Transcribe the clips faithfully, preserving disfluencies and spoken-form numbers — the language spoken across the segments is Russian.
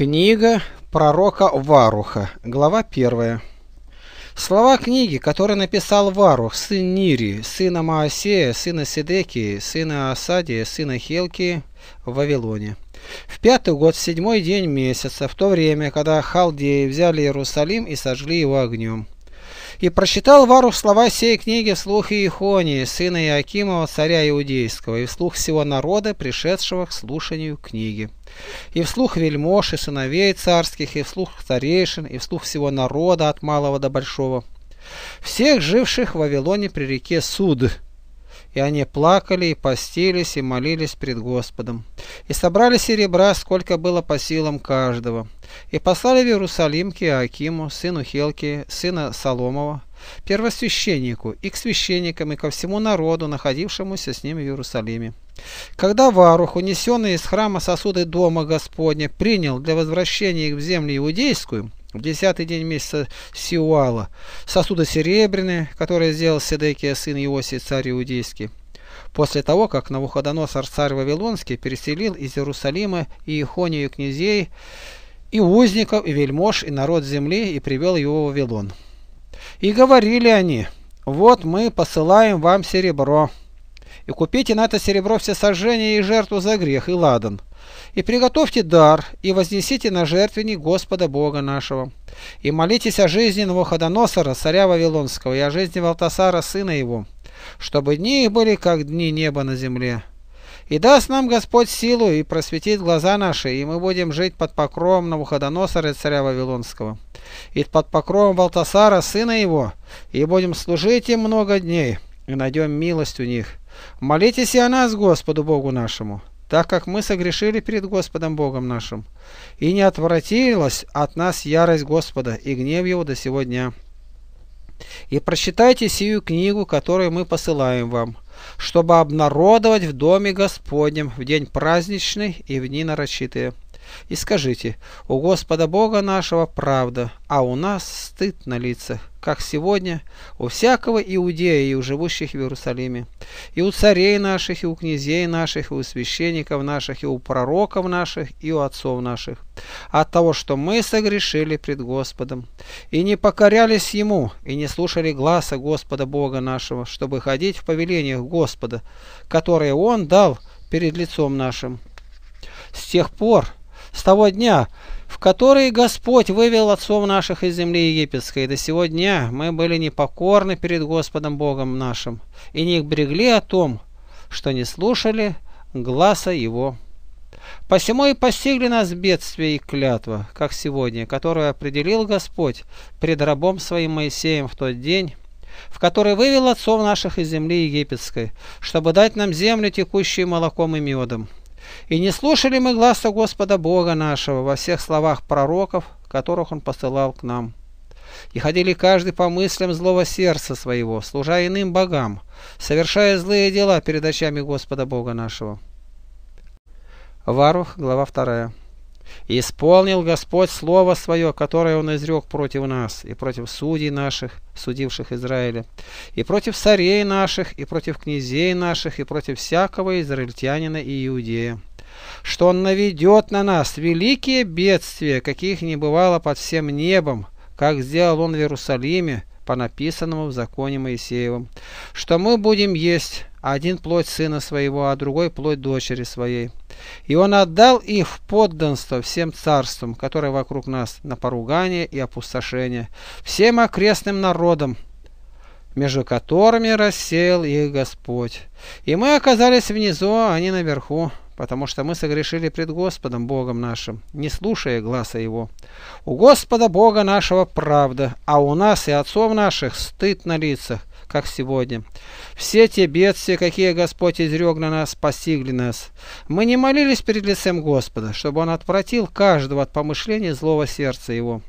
Книга пророка Варуха, глава первая. Слова книги, которые написал Варух, сын Нири, сына Маасея, сына Седекии, сына Асадия, сына Хелкии, в Вавилоне. В пятый год, в седьмой день месяца, в то время, когда халдеи взяли Иерусалим и сожгли его огнем. И прочитал Варух слова сей книги вслух Иехонии, сына Иоакимова, царя Иудейского, и вслух всего народа, пришедшего к слушанию книги, и вслух вельмож и сыновей царских, и вслух старейшин, и вслух всего народа, от малого до большого, всех живших в Вавилоне при реке Суд. И они плакали, и постились, и молились пред Господом. И собрали серебра, сколько было по силам каждого. И послали в Иерусалим к Иоакиму, сыну Хелки, сына Соломова, первосвященнику, и к священникам, и ко всему народу, находившемуся с ним в Иерусалиме. Когда Варух, унесенный из храма сосуды дома Господня, принял для возвращения их в землю иудейскую, в десятый день месяца Сиуала, сосуды серебряные, которые сделал Седекия, сын Иосии, царь Иудейский, после того, как Навуходоносор, царь Вавилонский, переселил из Иерусалима Иехонию князей, и узников, и вельмож, и народ земли, и привел его в Вавилон. И говорили они: «Вот мы посылаем вам серебро, и купите на это серебро всесожжение и жертву за грех, и ладан, и приготовьте дар, и вознесите на жертвенник Господа Бога нашего, и молитесь о жизни Навуходоносора, царя Вавилонского, и о жизни Валтасара, сына его, чтобы дни их были, как дни неба на земле. И даст нам Господь силу, и просветит глаза наши, и мы будем жить под покровом Навуходоносора, царя Вавилонского, и под покровом Валтасара, сына его, и будем служить им много дней, и найдем милость у них. Молитесь и о нас, Господу Богу нашему, так как мы согрешили перед Господом Богом нашим, и не отвратилась от нас ярость Господа и гнев его до сего дня. И прочитайте сию книгу, которую мы посылаем вам, чтобы обнародовать в доме Господнем в день праздничный и в дни нарочитые. И скажите: у Господа Бога нашего правда, а у нас стыд на лицах, как сегодня у всякого иудея и у живущих в Иерусалиме, и у царей наших, и у князей наших, и у священников наших, и у пророков наших, и у отцов наших, от того, что мы согрешили пред Господом, и не покорялись Ему, и не слушали гласа Господа Бога нашего, чтобы ходить в повелениях Господа, которые Он дал перед лицом нашим. С тех пор, с того дня, в который Господь вывел отцов наших из земли египетской, до сего дня мы были непокорны перед Господом Богом нашим, и не брегли о том, что не слушали гласа Его. Посему и постигли нас бедствие и клятва, как сегодня, которую определил Господь пред рабом своим Моисеем в тот день, в который вывел отцов наших из земли египетской, чтобы дать нам землю, текущую молоком и медом. И не слушали мы гласа Господа Бога нашего во всех словах пророков, которых Он посылал к нам. И ходили каждый по мыслям злого сердца своего, служа иным богам, совершая злые дела перед очами Господа Бога нашего». Варух, глава вторая. «И исполнил Господь слово свое, которое Он изрек против нас, и против судей наших, судивших Израиля, и против царей наших, и против князей наших, и против всякого израильтянина и иудея, что Он наведет на нас великие бедствия, каких не бывало под всем небом, как сделал Он в Иерусалиме, по написанному в законе Моисеевом, что мы будем есть один плоть сына своего, а другой плоть дочери своей. И Он отдал их в подданство всем царствам, которые вокруг нас, на поругание и опустошение, всем окрестным народам, между которыми рассеял их Господь. И мы оказались внизу, а они наверху, потому что мы согрешили пред Господом Богом нашим, не слушая гласа Его. У Господа Бога нашего правда, а у нас и отцов наших стыд на лицах, как сегодня. Все те бедствия, какие Господь изрек на нас, постигли нас. Мы не молились перед лицем Господа, чтобы Он отвратил каждого от помышления злого сердца его.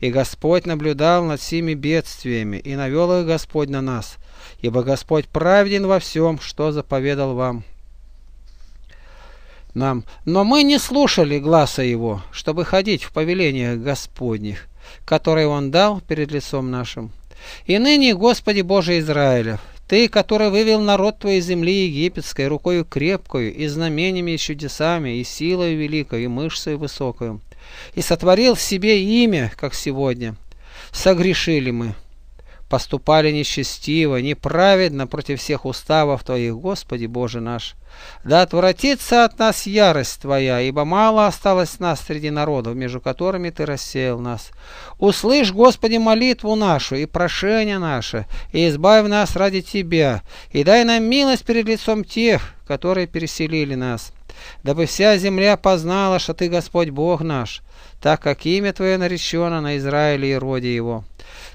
И Господь наблюдал над всеми бедствиями, и навел их Господь на нас, ибо Господь праведен во всем, что заповедал вам». Нам. «Но мы не слушали гласа Его, чтобы ходить в повелениях Господних, которые Он дал перед лицом нашим. И ныне, Господи Боже Израилев, Ты, который вывел народ Твой из земли египетской рукою крепкою, и знамениями, и чудесами, и силою великой, и мышцей высокою, и сотворил в себе имя, как сегодня. Согрешили мы, поступали нечестиво, неправедно против всех уставов Твоих, Господи Боже наш. Да отвратится от нас ярость Твоя, ибо мало осталось нас среди народов, между которыми Ты рассеял нас. Услышь, Господи, молитву нашу и прошение наше, и избавь нас ради Тебя, и дай нам милость перед лицом тех, которые переселили нас. Дабы вся земля познала, что Ты Господь Бог наш, так как имя Твое наречено на Израиле и роде его.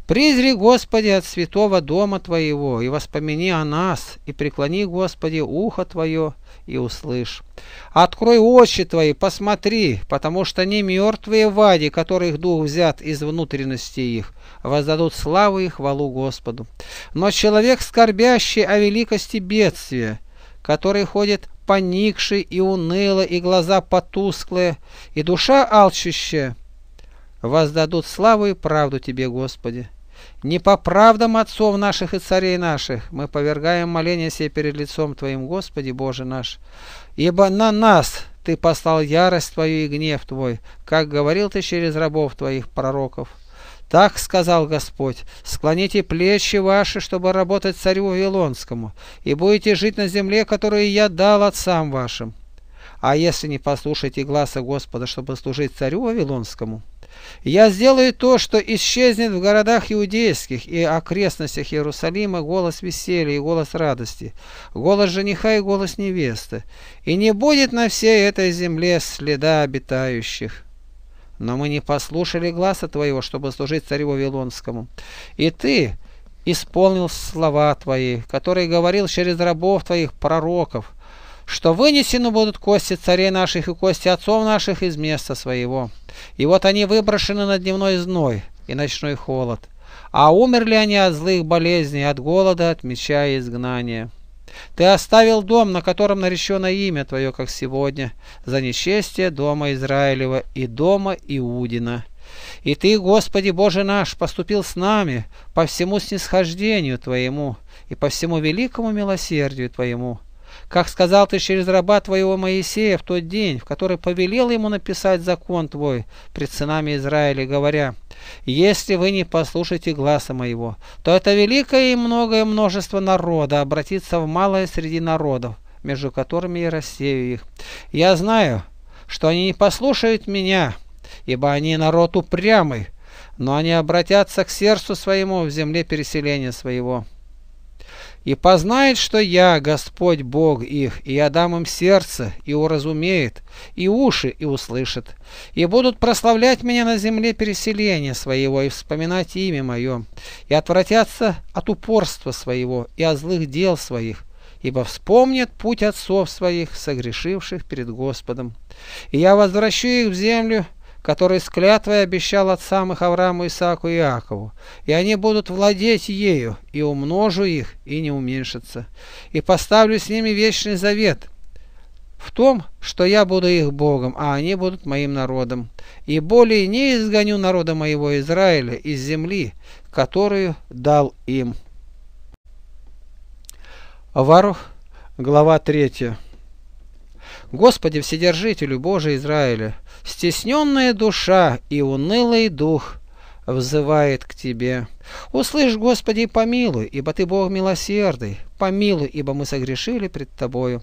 Призри, Господи, от святого дома Твоего, и воспомини о нас, и преклони, Господи, ухо Твое, и услышь. Открой очи Твои, посмотри, потому что не мертвые вади, которых дух взят из внутренности их, воздадут славу и хвалу Господу. Но человек, скорбящий о великости бедствия, который ходит поникший и уныло, и глаза потусклые, и душа алчущая, воздадут славу и правду Тебе, Господи. Не по правдам отцов наших и царей наших мы повергаем моление сие перед лицом Твоим, Господи Боже наш. Ибо на нас Ты послал ярость Твою и гнев Твой, как говорил Ты через рабов Твоих пророков. Так сказал Господь: склоните плечи ваши, чтобы работать царю Вавилонскому, и будете жить на земле, которую я дал отцам вашим. А если не послушаете гласа Господа, чтобы служить царю Вавилонскому, я сделаю то, что исчезнет в городах иудейских и окрестностях Иерусалима голос веселья и голос радости, голос жениха и голос невесты, и не будет на всей этой земле следа обитающих. Но мы не послушали гласа Твоего, чтобы служить царю Вавилонскому, и Ты исполнил слова Твои, которые говорил через рабов Твоих пророков, что вынесены будут кости царей наших и кости отцов наших из места своего. И вот они выброшены на дневной зной и ночной холод. А умерли они от злых болезней, от голода, от меча и изгнания. Ты оставил дом, на котором наречено имя Твое, как сегодня, за нечестие дома Израилева и дома Иудина. И Ты, Господи Боже наш, поступил с нами по всему снисхождению Твоему и по всему великому милосердию Твоему. Как сказал Ты через раба Твоего Моисея в тот день, в который повелел ему написать закон Твой пред сынами Израиля, говоря: «Если вы не послушаете гласа моего, то это великое и многое множество народа обратится в малое среди народов, между которыми я рассею их. Я знаю, что они не послушают меня, ибо они народ упрямый, но они обратятся к сердцу своему в земле переселения своего. И познает, что я, Господь Бог их, и я дам им сердце, и уразумеет, и уши, и услышит. И будут прославлять меня на земле переселения своего, и вспоминать имя мое, и отвратятся от упорства своего, и от злых дел своих, ибо вспомнят путь отцов своих, согрешивших перед Господом. И я возвращу их в землю, который с клятвой обещал отцам их Аврааму, Исааку и Иакову, и они будут владеть ею, и умножу их, и не уменьшится, и поставлю с ними вечный завет в том, что я буду их Богом, а они будут моим народом, и более не изгоню народа моего Израиля из земли, которую дал им». Варух, глава третья. Господи, Вседержителю Божий Израиля, стесненная душа и унылый дух взывает к Тебе. Услышь, Господи, и помилуй, ибо Ты Бог милосердный, помилуй, ибо мы согрешили пред Тобою.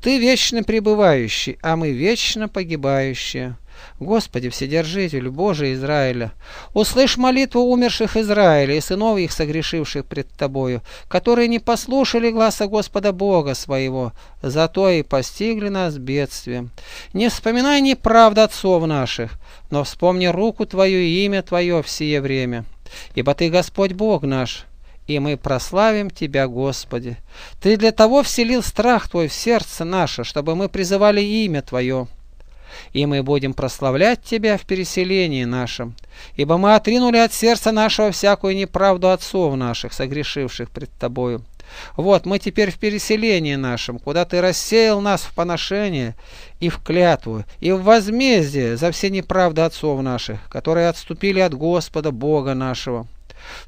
Ты вечно пребывающий, а мы вечно погибающие. Господи, Вседержитель Божий Израиля, услышь молитву умерших Израиля и сынов их, согрешивших пред Тобою, которые не послушали гласа Господа Бога своего, зато и постигли нас бедствием. Не вспоминай неправд отцов наших, но вспомни руку Твою и имя Твое в сие время, ибо Ты Господь Бог наш, и мы прославим Тебя, Господи. Ты для того вселил страх Твой в сердце наше, чтобы мы призывали имя Твое. И мы будем прославлять Тебя в переселении нашем, ибо мы отринули от сердца нашего всякую неправду отцов наших, согрешивших пред Тобою. Вот мы теперь в переселении нашем, куда Ты рассеял нас в поношение и в клятву, и в возмездие за все неправды отцов наших, которые отступили от Господа Бога нашего.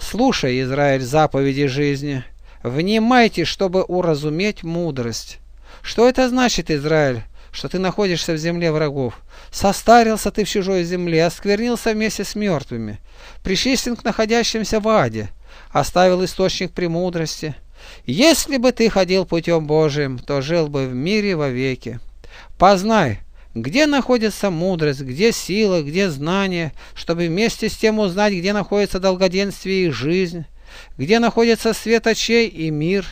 Слушай, Израиль, заповеди жизни, внимайте, чтобы уразуметь мудрость. Что это значит, Израиль? что ты находишься в земле врагов. Состарился ты в чужой земле, осквернился вместе с мертвыми, причислен к находящимся в аде, оставил источник премудрости. Если бы ты ходил путем Божиим, то жил бы в мире вовеки. Познай, где находится мудрость, где сила, где знание, чтобы вместе с тем узнать, где находится долгоденствие и жизнь, где находится свет очей и мир,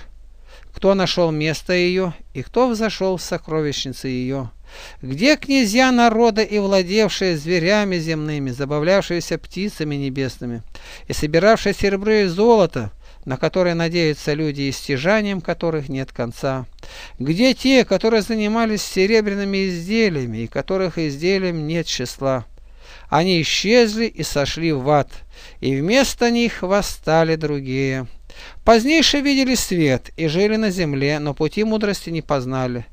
кто нашел место ее и кто взошел в сокровищницы ее, где князья народа и владевшие зверями земными, забавлявшиеся птицами небесными и собиравшие серебро и золото, на которые надеются люди и стяжанием которых нет конца, где те, которые занимались серебряными изделиями и которых изделием нет числа. Они исчезли и сошли в ад, и вместо них восстали другие. Позднейшие видели свет и жили на земле, но пути мудрости не познали,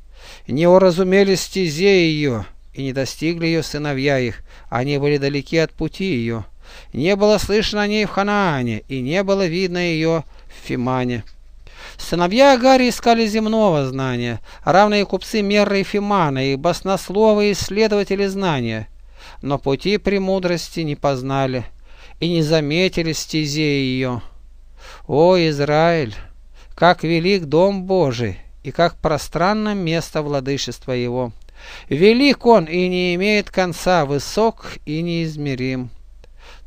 не уразумели стезе ее, и не достигли ее сыновья их, они были далеки от пути ее. Не было слышно о ней в Ханаане, и не было видно ее в Фимане. Сыновья Агари искали земного знания, равные купцы Мерры и Фимана, и баснословы и исследователи знания, но пути премудрости не познали, и не заметили стезей ее. О, Израиль, как велик дом Божий, и как пространно место владычества его! Велик он и не имеет конца, высок и неизмерим.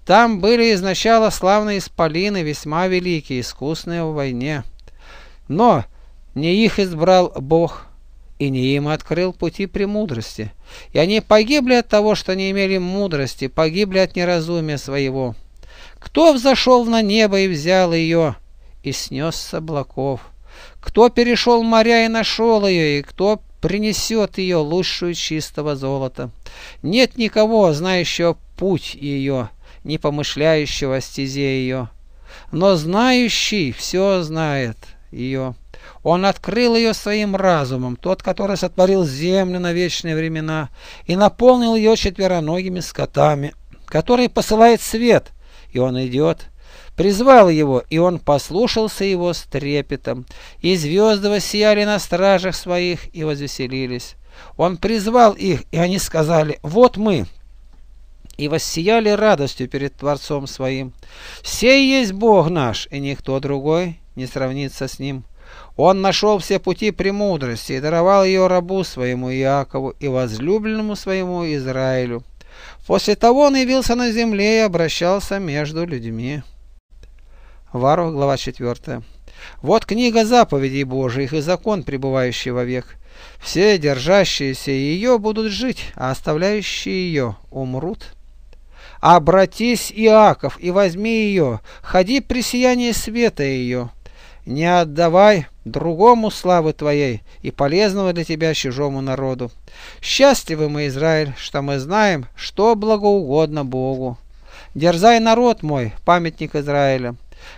Там были изначала славные исполины, весьма великие, искусные в войне. Но не их избрал Бог, и не им открыл пути премудрости. И они погибли от того, что не имели мудрости, погибли от неразумия своего. Кто взошел на небо и взял ее, и снес с облаков? Кто перешел моря и нашел ее, и кто принесет ее лучшую чистого золота? Нет никого, знающего путь ее, не помышляющего о стезе ее, но знающий все знает ее. Он открыл ее своим разумом, тот, который сотворил землю на вечные времена и наполнил ее четвероногими скотами, который посылает свет, и он идет. Призвал его, и он послушался его с трепетом, и звезды воссияли на стражах своих и возвеселились. Он призвал их, и они сказали: «Вот мы», и воссияли радостью перед Творцом своим. «Сей есть Бог наш, и никто другой не сравнится с Ним. Он нашел все пути премудрости и даровал ее рабу своему Иакову и возлюбленному своему Израилю». После того он явился на земле и обращался между людьми. Варух, глава четвёртая. «Вот книга заповедей Божиих и закон, пребывающий вовек. Все, держащиеся ее, будут жить, а оставляющие ее умрут. Обратись, Иаков, и возьми ее, ходи при сиянии света ее. Не отдавай другому славы твоей и полезного для тебя чужому народу. Счастливы мы, Израиль, что мы знаем, что благоугодно Богу. Дерзай, народ мой, памятник Израиля.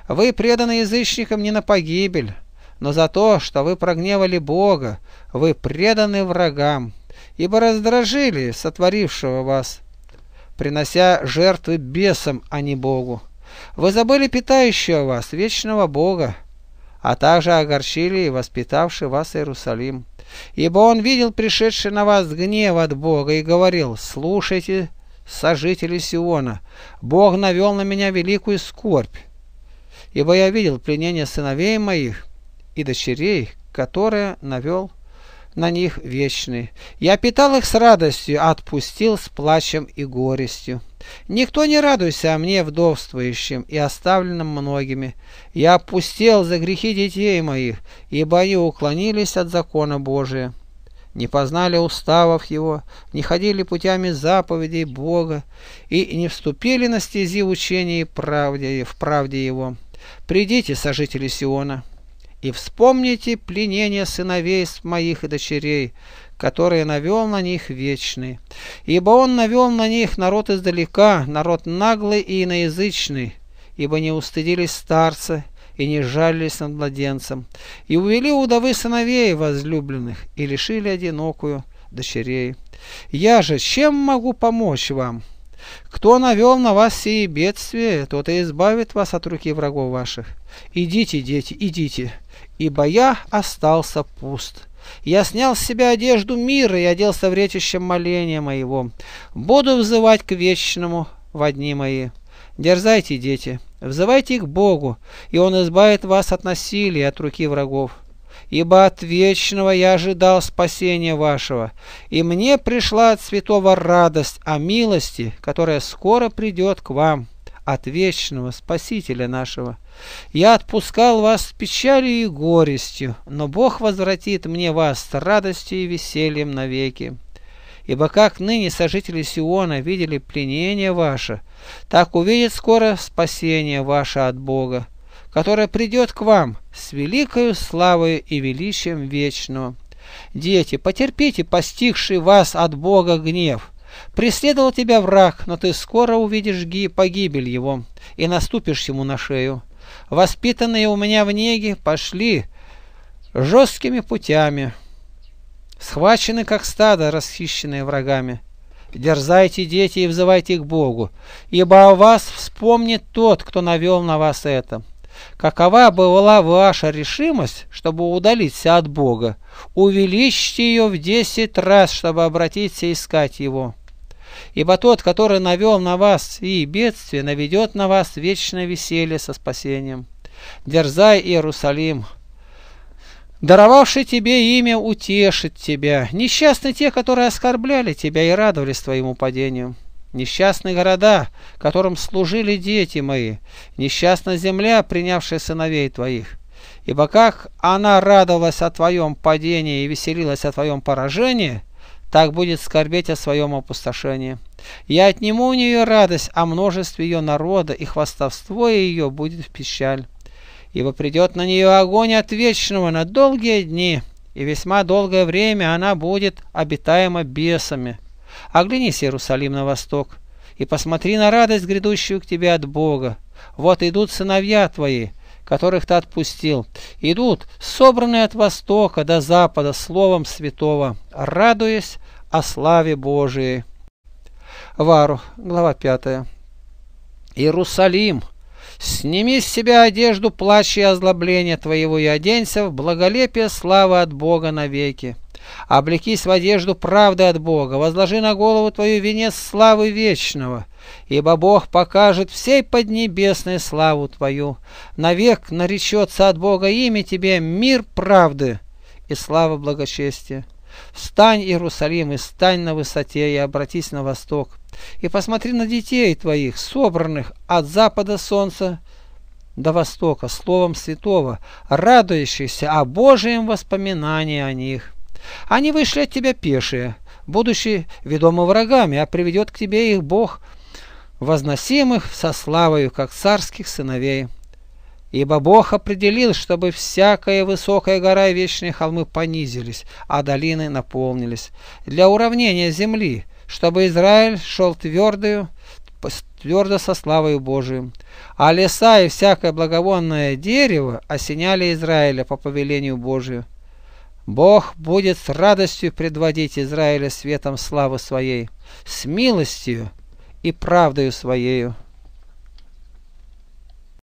Вы преданы язычникам не на погибель, но за то, что вы прогневали Бога, вы преданы врагам, ибо раздражили сотворившего вас, принося жертвы бесам, а не Богу. Вы забыли питающего вас, вечного Бога, а также огорчили и воспитавший вас Иерусалим. Ибо он видел пришедший на вас гнев от Бога и говорил: слушайте, сожители Сиона, Бог навел на меня великую скорбь, ибо я видел пленение сыновей моих и дочерей, которые навел на них вечный. Я питал их с радостью, а отпустил с плачем и горестью. Никто не радуйся о мне вдовствующим и оставленным многими. Я опустел за грехи детей моих, ибо они уклонились от закона Божия, не познали уставов его, не ходили путями заповедей Бога и не вступили на стези учения и правде, в правде его. Придите, сожители Сиона, и вспомните пленение сыновей моих и дочерей, которые навел на них вечный. Ибо он навел на них народ издалека, народ наглый и иноязычный, ибо не устыдились старца и не жалились над младенцем, и увели удовы сыновей возлюбленных и лишили одинокую дочерей. Я же чем могу помочь вам? Кто навел на вас сие бедствие, тот и избавит вас от руки врагов ваших. Идите, дети, идите, ибо я остался пуст, Я снял с себя одежду мира и оделся в ретище моления моего. Буду взывать к вечному во дни мои. Дерзайте, дети, взывайте к Богу, и Он избавит вас от насилия, от руки врагов. Ибо от вечного я ожидал спасения вашего, и мне пришла от святого радость о милости, которая скоро придет к вам от вечного Спасителя нашего. Я отпускал вас с печалью и горестью, но Бог возвратит мне вас с радостью и весельем навеки. Ибо как ныне сожители Сиона видели пленение ваше, так увидит скоро спасение ваше от Бога, которое придет к вам с великою славою и величием вечного. Дети, потерпите постигший вас от Бога гнев. Преследовал тебя враг, но ты скоро увидишь погибель его, и наступишь ему на шею. Воспитанные у меня в неге пошли жесткими путями, схвачены, как стадо, расхищенные врагами. Дерзайте, дети, и взывайте к Богу, ибо о вас вспомнит тот, кто навел на вас это. Какова была ваша решимость, чтобы удалиться от Бога? Увеличьте ее в десять раз, чтобы обратиться и искать Его. Ибо тот, который навел на вас и бедствие, наведет на вас вечное веселье со спасением. Дерзай, Иерусалим! Даровавший тебе имя утешит тебя. Несчастны те, которые оскорбляли тебя и радовались твоему падению. Несчастны города, которым служили дети мои, несчастна земля, принявшая сыновей твоих. Ибо как она радовалась о твоем падении и веселилась о твоем поражении, так будет скорбеть о своем опустошении. Я отниму у нее радость о множестве ее народа, и хвастовство ее будет в печаль. Ибо придет на нее огонь от вечного на долгие дни, и весьма долгое время она будет обитаема бесами. Оглянись, Иерусалим, на восток, и посмотри на радость, грядущую к тебе от Бога. Вот идут сыновья твои, которых ты отпустил. Идут, собранные от востока до запада, словом святого, радуясь о славе Божией. Варух, глава пятая. Иерусалим, сними с себя одежду плача и озлобления твоего и оденься в благолепие славы от Бога навеки. Облекись в одежду правды от Бога, возложи на голову твою венец славы вечного, ибо Бог покажет всей поднебесной славу твою. Навек наречется от Бога имя тебе мир правды и слава благочестия. Встань, Иерусалим, и стань на высоте, и обратись на восток, и посмотри на детей твоих, собранных от запада солнца до востока, словом святого, радующихся о Божьем воспоминании о них. Они вышли от тебя пешие, будучи ведомы врагами, а приведет к тебе их Бог, возносимых со славою, как царских сыновей. Ибо Бог определил, чтобы всякая высокая гора и вечные холмы понизились, а долины наполнились, для уравнения земли, чтобы Израиль шел твердою, твердо со славою Божией. А леса и всякое благовонное дерево осеняли Израиля по повелению Божию. Бог будет с радостью предводить Израиля светом славы своей, с милостью и правдою своею.